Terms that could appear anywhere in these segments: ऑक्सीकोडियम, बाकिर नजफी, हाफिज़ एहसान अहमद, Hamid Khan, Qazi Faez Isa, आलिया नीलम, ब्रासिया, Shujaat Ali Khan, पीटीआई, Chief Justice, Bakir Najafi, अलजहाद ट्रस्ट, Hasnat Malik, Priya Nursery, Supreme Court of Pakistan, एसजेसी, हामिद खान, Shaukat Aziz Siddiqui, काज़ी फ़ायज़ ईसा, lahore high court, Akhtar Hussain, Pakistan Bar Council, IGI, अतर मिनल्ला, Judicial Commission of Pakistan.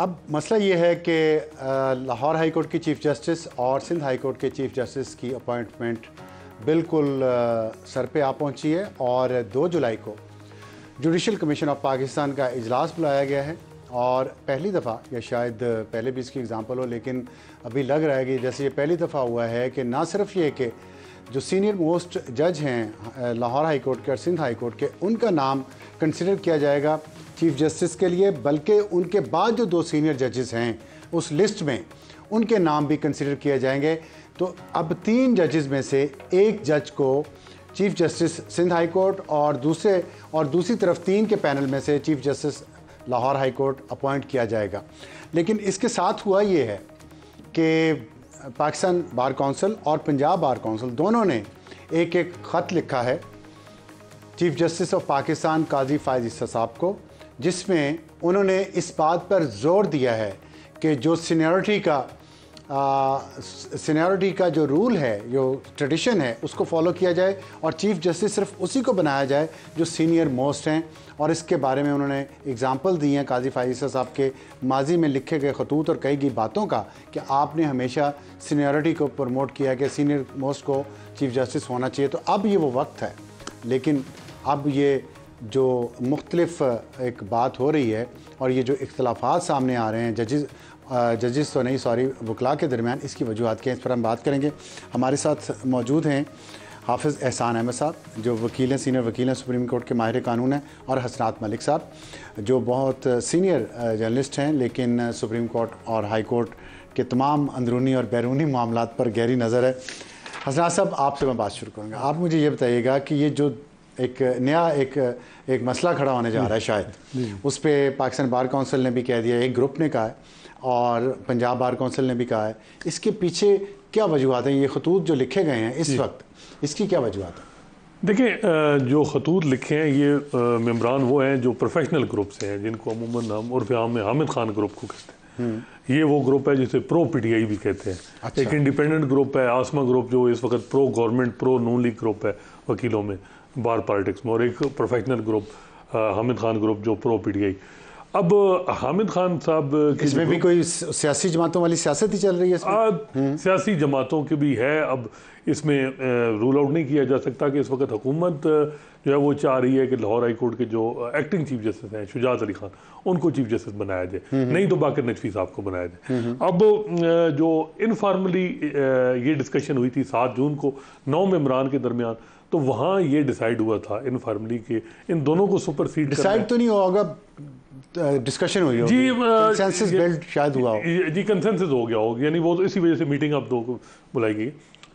अब मसला ये है कि लाहौर हाई कोर्ट की चीफ़ जस्टिस और सिंध हाई कोर्ट के चीफ़ जस्टिस की अपॉइंटमेंट बिल्कुल सर पे आ पहुंची है और 2 जुलाई को जुडिशल कमीशन ऑफ पाकिस्तान का इजलास बुलाया गया है। और पहली दफ़ा, या शायद पहले भी इसकी एग्ज़ाम्पल हो, लेकिन अभी लग रहा है कि जैसे ये पहली दफ़ा हुआ है कि ना सिर्फ ये कि जो सीनियर मोस्ट जज हैं लाहौर हाई कोर्ट के और सिंध हाई कोर्ट के, उनका नाम कंसिडर किया जाएगा चीफ़ जस्टिस के लिए, बल्कि उनके बाद जो 2 सीनियर जजेस हैं उस लिस्ट में उनके नाम भी कंसिडर किए जाएंगे। तो अब 3 जजेस में से 1 जज को chief justice Sindh high court और दूसरी तरफ 3 के पैनल में से chief justice Lahore high court appoint किया जाएगा। लेकिन इसके साथ हुआ ये है कि पाकिस्तान बार काउंसिल और पंजाब बार काउंसिल दोनों ने एक ख़त लिखा है chief justice of Pakistan Qazi Faez Isa साहब को, जिसमें उन्होंने इस बात पर ज़ोर दिया है कि जो सीनियरिटी का जो रूल है, जो ट्रेडिशन है, उसको फॉलो किया जाए और चीफ़ जस्टिस सिर्फ उसी को बनाया जाए जो सीनियर मोस्ट हैं। और इसके बारे में उन्होंने एग्ज़ाम्पल दी हैं काज़ी फ़ायज़ ईसा साहब के माजी में लिखे गए खतूत और कही गई बातों का, कि आपने हमेशा सीनियरिटी को प्रमोट किया कि सीनियर मोस्ट को चीफ़ जस्टिस होना चाहिए। तो अब ये वो वक्त है, लेकिन अब ये जो मुख्तलिफ एक बात हो रही है और ये जो इख्तलाफात सामने आ रहे हैं जजेस तो नहीं, सॉरी, वकला के दरमियान, इसकी वजूहत क्या हैं, इस पर हम बात करेंगे। हमारे साथ मौजूद हैं हाफिज़ एहसान अहमद साहब जो वकील हैं, सीनियर वकील हैं, सुप्रीम कोर्ट के माहिर कानून हैं, और हसनात मलिक साहब जो बहुत सीनियर जर्नलिस्ट हैं, लेकिन सुप्रीम कोर्ट और हाई कोर्ट के तमाम अंदरूनी और बैरूनी मामलों पर गहरी नज़र है। हसनात साहब, आपसे मैं बात शुरू करूँगा। आप मुझे ये बताइएगा कि ये जो एक नया एक मसला खड़ा होने जा रहा है, शायद उस पर पाकिस्तान बार काउंसिल ने भी कह दिया, एक ग्रुप ने कहा है और पंजाब बार काउंसिल ने भी कहा है, इसके पीछे क्या वजूहत हैं? ये खतूत जो लिखे गए हैं इस वक्त, इसकी क्या वजूहत है? देखिए, जो खतूत लिखे हैं ये मेम्बरान वो हैं जो प्रोफेशनल ग्रुप से हैं, जिनको अमूमन हम उर्फ आम में हामिद खान ग्रुप को कहते हैं। ये वो ग्रुप है जिसे प्रो पीटीआई भी कहते हैं। अच्छा। एक इंडिपेंडेंट ग्रुप है आसमा ग्रुप, जो इस वक्त pro government, pro Noon league group है वकीलों में, बार पॉलिटिक्स में, और एक professional group हामिद खान group जो प्रो पीटीआई। अब हामिद खान साहब की इसमें भी कोई सियासी जमातों वाली सियासत ही चल रही है। सियासी जमातों की भी है। अब इसमें रूल आउट नहीं किया जा सकता कि इस वक्त हुकूमत जो है वो चाह रही है कि लाहौर हाई कोर्ट के जो एक्टिंग चीफ जस्टिस हैं शुजात अली खान, उनको चीफ जस्टिस बनाया जाए, नहीं तो बाकिर नजफी साहब को बनाया जाए। अब जो इनफॉर्मली ये डिस्कशन हुई थी 7 जून को 9 मेम्बरान के दरमियान, तो वहाँ ये डिसाइड हुआ था इनफॉर्मली कि इन दोनों को सुपरसीड डिसाइड तो नहीं होगा, डिस्कशन हुई जी, कंसेंसस बिल्ड शायद हुआ जी, कंसेंसस हो गया हो, यानी वो तो इसी वजह से मीटिंग अब 2 को बुलाई गई।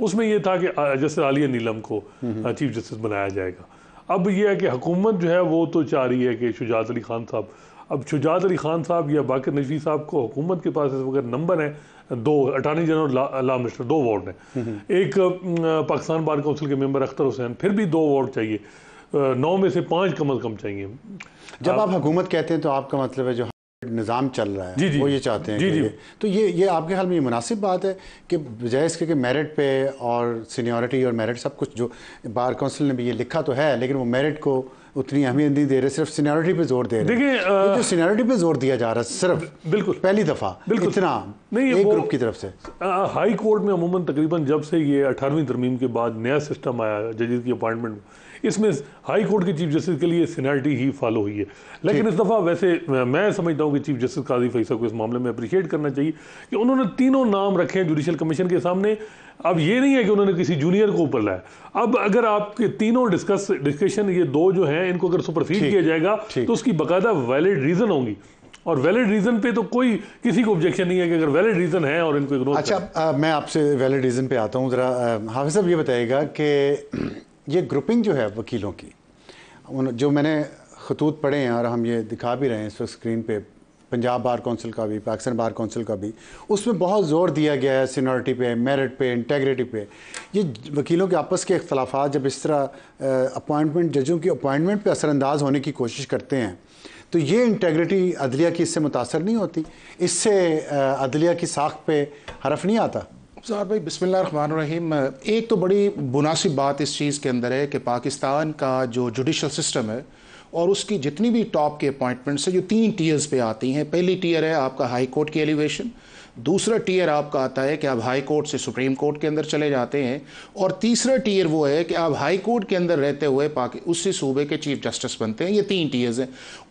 उसमें ये था कि जस्टिस आलिया नीलम को चीफ जस्टिस बनाया जाएगा। अब ये है कि हुकूमत जो है वो तो चाह रही है कि शुजात अली खान साहब, अब शुजात अली खान साहब या बाकिर नजफी साहब को हुकूमत के पास इस वक्त नंबर है 2, attorney general law minister 2 ward हैं, एक पाकिस्तान बार काउंसिल के मेंबर अख्तर हुसैन, फिर भी 2 वार्ड चाहिए, 9 में से 5 कम अज कम चाहिए। जब आप हुकूमत कहते हैं तो आपका मतलब है जो निज़ाम चल रहा है, जी जी, वो ये चाहते हैं जी जी। तो ये आपके ख्याल में ये मुनासिब बात है कि बजाय इसके कि मेरिट पे और सीनियरिटी और मेरिट सब कुछ, जो बार काउंसिल ने भी ये लिखा तो है, लेकिन वो मेरिट को उतनी अहमियत नहीं दे रहे, सिर्फ सीनियरिटी पे जोर दे रहे। देखिए, तो जो सीनियरिटी पे जोर दिया जा रहा है सिर्फ, बिल्कुल पहली दफ़ा इतना नहीं, एक ग्रुप की तरफ से। हाई कोर्ट में अमूमन तकरीबन जब से ये 18वीं तरमीम के बाद नया सिस्टम आया जजेस की अपॉइंटमेंट, इसमें हाई कोर्ट के चीफ जस्टिस के लिए सीनियरिटी ही फॉलो हुई है। लेकिन इस दफ़ा वैसे मैं समझता हूँ कि चीफ जस्टिस काजी फ़ैज़ ईसा को इस मामले में अप्रिशिएट करना चाहिए कि उन्होंने 3 नाम रखे हैं जुडिशल कमीशन के सामने। अब ये नहीं है कि उन्होंने किसी जूनियर को ऊपर लाया। अब अगर आपके 3 डिस्कशन ये 2 जो हैं इनको अगर सुपरसीड किया जाएगा तो उसकी बाकायदा वैलिड रीज़न होंगी, और वैलिड रीज़न पे तो कोई किसी को ऑब्जेक्शन नहीं है कि अगर वैलिड रीज़न है और इनको इग्नोर। अच्छा, मैं आपसे वैलिड रीज़न पे आता हूँ ज़रा। हाफिज़ साहब ये बताइएगा कि ये ग्रुपिंग जो है वकीलों की, जो मैंने खतूत पढ़े हैं और हम ये दिखा भी रहे हैं इस वक्त स्क्रीन पे, पंजाब बार काउंसिल का भी, पाकिस्तान बार काउंसिल का भी, उसमें बहुत ज़ोर दिया गया है सीनियरिटी पे, मेरिट पे, इंटेग्रिटी पे। ये वकीलों के आपस के इख्तलाफात जब इस तरह अपॉइंटमेंट, जजों की अपॉइंटमेंट पे असरअंदाज होने की कोशिश करते हैं, तो ये इंटेग्रिटी अदलिया की इससे मुतासर नहीं होती? इससे अदलिया की साख पे हरफ नहीं आता? साहब भाई, बिस्मिल्लाहिर्रहमानिर्रहीम। एक तो बड़ी मुनासिब बात इस चीज़ के अंदर है कि पाकिस्तान का जो जुडिशल सिस्टम है और उसकी जितनी भी टॉप के अपॉइंटमेंट्स हैं जो तीन टीयर्स पे आती हैं, पहली टीयर है आपका हाई कोर्ट की एलिवेशन, दूसरा टीयर आपका आता है कि आप हाई कोर्ट से सुप्रीम कोर्ट के अंदर चले जाते हैं, और तीसरा टीयर वो है कि आप हाई कोर्ट के अंदर रहते हुए उससे सूबे के चीफ जस्टिस बनते हैं। ये तीन टीयर्स हैं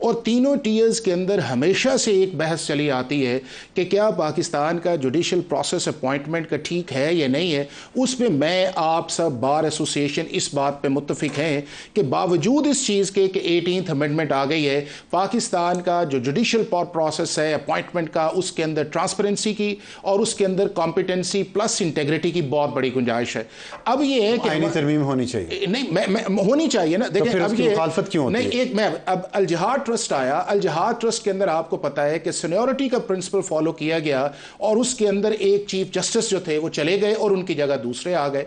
और तीनों टीयर्स के अंदर हमेशा से एक बहस चली आती है कि क्या पाकिस्तान का जुडिशल प्रोसेस अपॉइंटमेंट का ठीक है या नहीं है। उस पर मैं आप सब बार एसोसिएशन इस बात पर मुत्तफिक हैं कि बावजूद इस चीज़ के कि 18th अमेंडमेंट आ गई है, पाकिस्तान का जो जुडिशल प्रोसेस है अपॉइंटमेंट का, उसके अंदर ट्रांसपेरेंसी की और उसके अंदर कॉम्पिटेंसी प्लस इंटेग्रिटी की बहुत बड़ी गुंजाइश है। अब ये है कि आईनी तरमीम होनी चाहिए, नहीं होनी चाहिए ना। देखिए अब ये मुखालफत क्यों होती है? नहीं, एक मैं अब अलजहाद ट्रस्ट आया, अलजहाद ट्रस्ट के अंदर आपको पता है कि सीनियरिटी का प्रिंसिपल फॉलो किया गया और उसके अंदर एक चीफ जस्टिस जो थे वो चले गए और उनकी जगह दूसरे आ गए।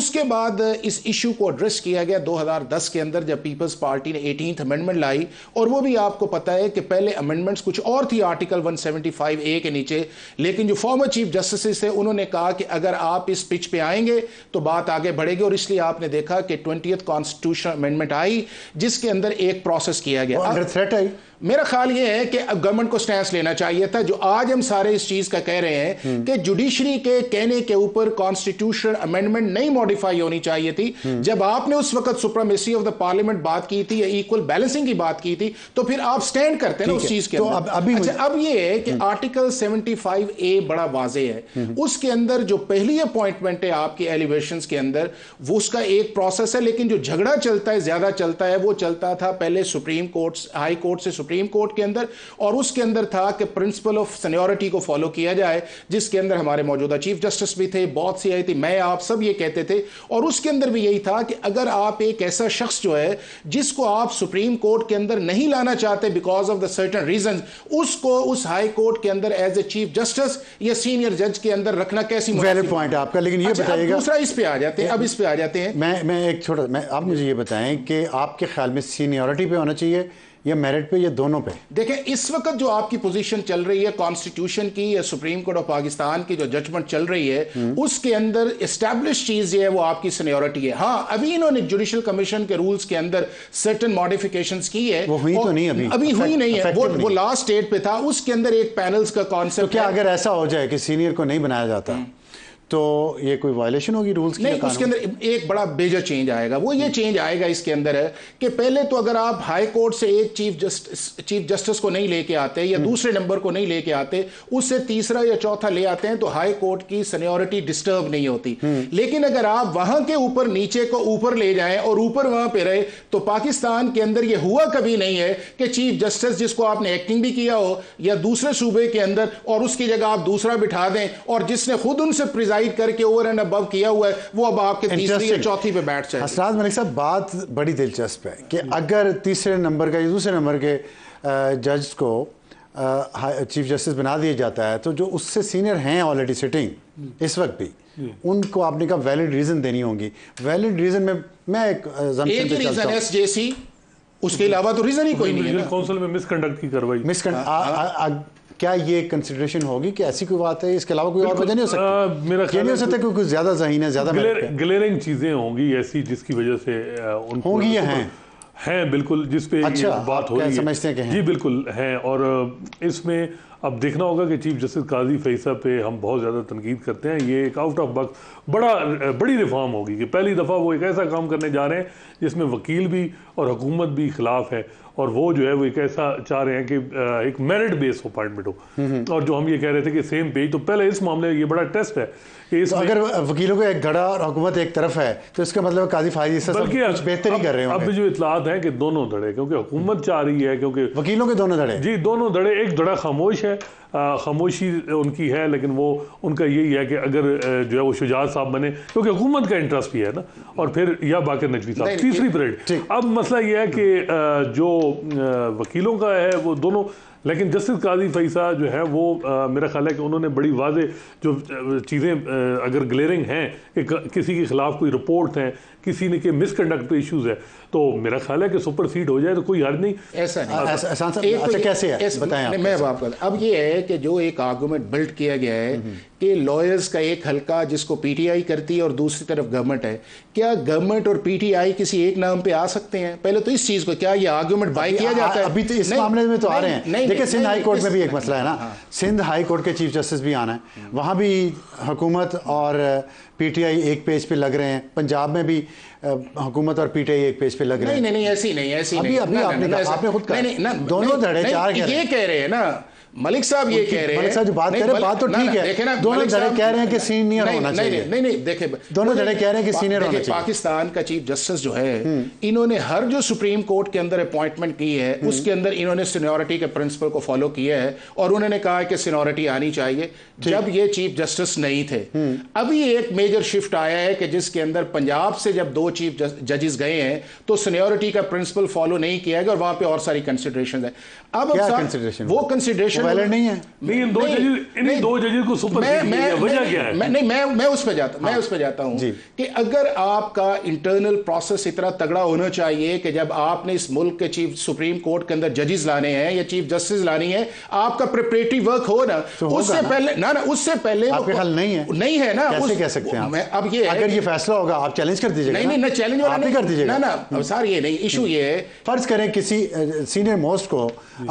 उसके बाद इस इशू को एड्रेस किया गया 2010 के अंदर जब पीपल्स पार्टी ने 18th अमेंडमेंट लाई, और वो भी आपको पता है कि पहले अमेंडमेंट्स कुछ और थी आर्टिकल 175 ए के नीचे, लेकिन जो फॉर्मर चीफ जस्टिस थे उन्होंने कहा कि अगर आप इस पिच पे आएंगे तो बात आगे बढ़ेगी, और इसलिए आपने देखा कि 20th कॉन्स्टिट्यूशनल अमेंडमेंट आई जिसके अंदर एक प्रोसेस किया गया। अंडर थ्रेट है, मेरा ख्याल ये है कि अब गवर्नमेंट को स्टैंड लेना चाहिए था। जो आज हम सारे इस चीज़ का कह रहे हैं कि जुडिशरी के कहने के ऊपर कॉन्स्टिट्यूशनल अमेंडमेंट नहीं मॉडिफाई होनी चाहिए थी, जब आपने उस वक्त सुप्रीमेसी ऑफ द पार्लियामेंट बात की थी या इक्वल बैलेंसिंग की बात की थी तो फिर आप स्टैंड करते हैं उस चीज़ के अंदर। अच्छा, अब ये है कि आर्टिकल 75A बड़ा वाजे है, उसके अंदर जो पहली अपॉइंटमेंट है आपकी एलिवेशन के अंदर वो उसका एक प्रोसेस है, लेकिन जो झगड़ा चलता है ज्यादा चलता है वो चलता था पहले सुप्रीम कोर्ट हाई कोर्ट से सुप्रीम कोर्ट के अंदर, और उसके अंदर था कि प्रिंसिपल ऑफ सीनियरिटी को फॉलो किया जाए, जिसके अंदर हमारे मौजूदा चीफ जस्टिस भी थे, बहुत सी आई थी, मैं आप सब ये कहते थे, और उसके अंदर भी यही था कि अगर आप एक ऐसा शख्स जो है जिसको आप सुप्रीम कोर्ट के अंदर नहीं लाना चाहते because of the certain reason, उसको उस हाई कोर्ट के अंदर एज ए चीफ जस्टिस या सीनियर जज के अंदर रखना कैसी वैलिड पॉइंट आपका। लेकिन ये बताइएगा, दूसरा इस पे आ जाते हैं, अब इस पे आ जाते हैं। मैं एक छोटा, मैं आप मुझे ये बताएं कि आपके ख्याल में सीनियरिटी पे होना चाहिए या मेरिट पे या दोनों पे? देखें इस वक्त जो आपकी पोजीशन चल रही है कॉन्स्टिट्यूशन की या सुप्रीम कोर्ट ऑफ पाकिस्तान की जो जजमेंट चल रही है उसके अंदर एस्टैब्लिश चीज़ ये है वो आपकी सीनियरिटी है। हाँ, अभी इन्होंने जुडिशियल कमीशन के रूल्स के अंदर सर्टन मॉडिफिकेशंस की है, वो हुई तो नहीं, अभी हुई नहीं है, वो लास्ट स्टेट पे था। उसके अंदर एक पैनल्स का कॉन्सेप्ट, क्या अगर ऐसा हो जाए कि सीनियर को नहीं बनाया जाता तो ये कोई वायलेशन होगी रूल्स की? नहीं, उसके अंदर एक बड़ा मेजर चेंज आएगा। वो ये चेंज आएगा इसके अंदर है कि पहले तो अगर आप हाई कोर्ट से एक चीफ जस्टिस को नहीं लेके आते या दूसरे नंबर को नहीं लेके आते, उससे तीसरा या चौथा ले आते हैं तो हाई कोर्ट की सीनियरिटी डिस्टर्ब नहीं होती। लेकिन अगर आप वहां के ऊपर नीचे को ऊपर ले जाएं और ऊपर वहां पर रहे तो पाकिस्तान के अंदर यह हुआ कभी नहीं है कि चीफ जस्टिस जिसको आपने एक्टिंग भी किया हो या दूसरे सूबे के अंदर और उसकी जगह आप दूसरा बिठा दें, और जिसने खुद उनसे प्रिजाइड करके ओवर एंड अबव किया हुआ है वो अब आपके तीसरी या चौथी पे बैठ जाए। हसनात मलिक साहब, बात बड़ी दिलचस्प है कि अगर तीसरे नंबर का या दूसरे नंबर के जज को चीफ जस्टिस बना दिया जाता है तो जो उससे सीनियर हैं ऑलरेडी सिटिंग इस वक्त भी, उनको आपने कहा वैलिड रीजन देनी होगी। वैलिड रीजन में मैं एक रीजन एसजेसी, उसके अलावा तो रीजन ही कोई नहीं है। काउंसिल में मिसकंडक्ट की कार्रवाई, क्या ये कंसिडरेशन होगी कि ऐसी कोई बात है, इसके अलावा कोई और वजह नहीं हो सकती? मेरा ख्याल नहीं हो सकता क्योंकि ज़्यादा ज़हीन है, ज़्यादा ग्लेरिंग चीज़ें होंगी ऐसी जिसकी वजह से होंगी या हैं बिल्कुल जिस पे अच्छा, बात हो रही है कि जी बिल्कुल हैं। और इसमें अब देखना होगा कि चीफ जस्टिस काजी फैज़ ईसा पे हम बहुत ज़्यादा तनकीद करते हैं, ये एक आउट ऑफ बॉक्स बड़ी रिफॉर्म होगी कि पहली दफ़ा वो एक ऐसा काम करने जा रहे हैं जिसमें वकील भी और हुकूमत भी खिलाफ है, और वो जो है वो एक ऐसा चाह रहे हैं कि एक मेरिट बेस्ड अपॉइंटमेंट हो। और जो हम ये कह रहे थे कि सेम पेज, तो पहले इस मामले में ये बड़ा टेस्ट है कि इसमें अगर वकीलों का एक धड़ा और हुकूमत एक तरफ है तो इसका मतलब काजी फैज़ ईसा कुछ बेहतर ही कर रहे हैं। अब जो इतलात है कि दोनों धड़े, क्योंकि हुकूमत चाह रही है, क्योंकि वकीलों के दोनों धड़े, जी दोनों धड़े, एक धड़ा खामोश है, खामोशी उनकी है, लेकिन वो उनका यही है कि अगर जो है वो शुजात साहब बने, क्योंकि हुकूमत का इंटरेस्ट भी है ना, और फिर या बाकिर नजवी साहब तीसरी पीरियड। अब मसला ये है कि जो वकीलों का है वो दोनों, लेकिन जस्टिस काजी फैज़ा जो है वो मेरा ख्याल है कि उन्होंने बड़ी वाजे जो चीज़ें अगर ग्लेरिंग हैं कि किसी के ख़िलाफ़ कोई रिपोर्ट हैं, किसी ने के मिसकंडक्ट पे इश्यूज़ है, तो मेरा ख्याल है कि सुपर सीड हो जाए तो कोई हर्ज नहीं। ऐसा नहीं अच्छा कैसे है बताएं। मैं अब ये है कि जो एक आर्गूमेंट बिल्ड किया गया है कि लॉयर्स का एक हलका जिसको पीटीआई करती है और दूसरी तरफ गवर्नमेंट है, क्या गवर्नमेंट और पीटीआई किसी एक नाम पे आ सकते हैं? पहले तो इस चीज को क्या ये आर्गूमेंट बाय किया जाता है? अभी तो इस मामले में तो आ रहे हैं, लेकिन सिंध हाई कोर्ट में भी एक मसला है ना, सिंध हाई कोर्ट के चीफ जस्टिस भी आना है, वहाँ भी हुकूमत और पीटीआई एक पेज पे लग रहे हैं, पंजाब में भी हुकूमत और पीटीआई एक पेज पे लग रहे हैं। नहीं नहीं ऐसी नहीं, ऐसी नहीं, आपने खुद कहा दोनों धड़े चार ये कह रहे हैं ना। मलिक साहब ये कह रहे हैं, जो बात कर रहे हैं बात तो ठीक है, देखे ना दोनों जड़े कह रहे हैं कि सीनियर होना चाहिए। नहीं नहीं देखे दोनों जड़े कह रहे हैं कि सीनियर होना चाहिए। पाकिस्तान का चीफ जस्टिस जो है, इन्होंने हर जो सुप्रीम कोर्ट के अंदर अपॉइंटमेंट की है उसके अंदर इन्होंने सीनियोरिटी के प्रिंसिपल को फॉलो किया है और उन्होंने कहा कि सीनियोरिटी आनी चाहिए जब ये चीफ जस्टिस नहीं थे। अभी एक मेजर शिफ्ट आया है कि जिसके अंदर पंजाब से जब दो चीफ जजेस गए हैं तो सीनियोरिटी का प्रिंसिपल फॉलो नहीं किया गया और वहां पर और सारी कंसिडरेशन है। अब वो कंसिडरेशन नहीं है, लेकिन दो जजेस को सुपर वजह क्या है? मैं उस पे जाता हूं कि अगर आपका इंटरनल प्रोसेस इतना तगड़ा होना चाहिए कि जब आपने इस मुल्क के चीफ सुप्रीम कोर्ट के अंदर जजेस लाने हैं या चीफ जस्टिस लानी है, आपका प्रिपरेटरी वर्क हो ना, उससे पहले उससे पहले आपके हल नहीं है, नहीं है ना, कैसे कह सकते हैं? अब ये अगर ये फैसला होगा आप चैलेंज कर दीजिएगा। नहीं नहीं चैलेंज वाला नहीं कर दीजिएगा ना सर, ये नहीं इशू। ये है फर्ज करें किसी सीनियर मोस्ट को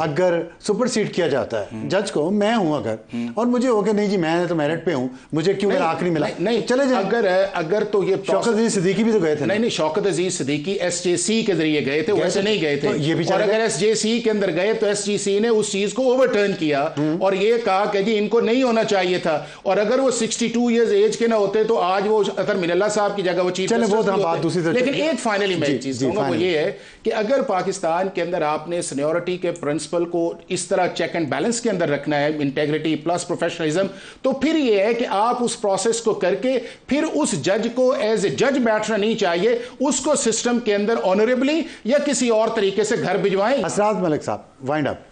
अगर सुपर सीड किया जाता है जज को, मैं हूं अगर और मुझे हो गया नहीं जी मैं तो मेरिट पे हूं, मुझे क्यों मेरा आखिरी मिला नहीं चले जाए। अगर तो ये शौकत अजीज सिद्दीकी भी तो गए थे। नहीं नहीं शौकत अजीज सिद्दीकी एसजेसी के जरिए गए थे, वैसे नहीं गए थे। ये भी और अगर एसजेसी के अंदर गए तो एसजेसी ने उस चीज को ओवरटर्न किया और ये कहा कि जी इनको नहीं होना चाहिए था, और अगर वो 62 इयर्स एज के ना होते तो आज वो अतर मिनल्ला साहब की जगह वो चीफ। लेकिन एक फाइनली मैं चीज वो ये है कि अगर पाकिस्तान के अंदर आपने सीनियोरिटी के प्रिंसिपल को इस तरह चेक एंड बैलेंस के अंदर रखना है, इंटेग्रिटी प्लस प्रोफेशनलिज्म, तो फिर यह है कि आप उस प्रोसेस को करके फिर उस जज को एज ए जज बैठना नहीं चाहिए, उसको सिस्टम के अंदर ऑनरेबली या किसी और तरीके से घर भिजवाएं। हसनात मलिक साहब वाइंड अप।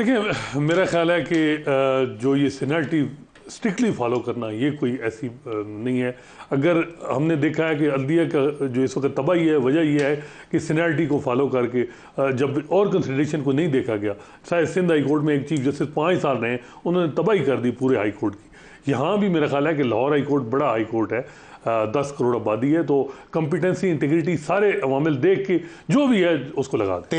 देखिए मेरा ख्याल है कि जो ये सीनियरिटी स्ट्रिक्टली फॉलो करना ये कोई ऐसी नहीं है। अगर हमने देखा है कि अल्दिया का जो इस वक्त तबाही है वजह यह है कि सीनियरिटी को फॉलो करके जब और कंसिडरेशन को नहीं देखा गया, शायद सिंध हाई कोर्ट में एक चीफ जस्टिस 5 साल रहे, उन्होंने तबाही कर दी पूरे हाई कोर्ट की। यहाँ भी मेरा ख्याल है कि लाहौर हाई कोर्ट बड़ा हाई कोर्ट है, 10 करोड़ आबादी है, तो कम्पिटेंसी इंटीग्रिटी सारे अवामिल देख के जो भी है उसको लगा दें।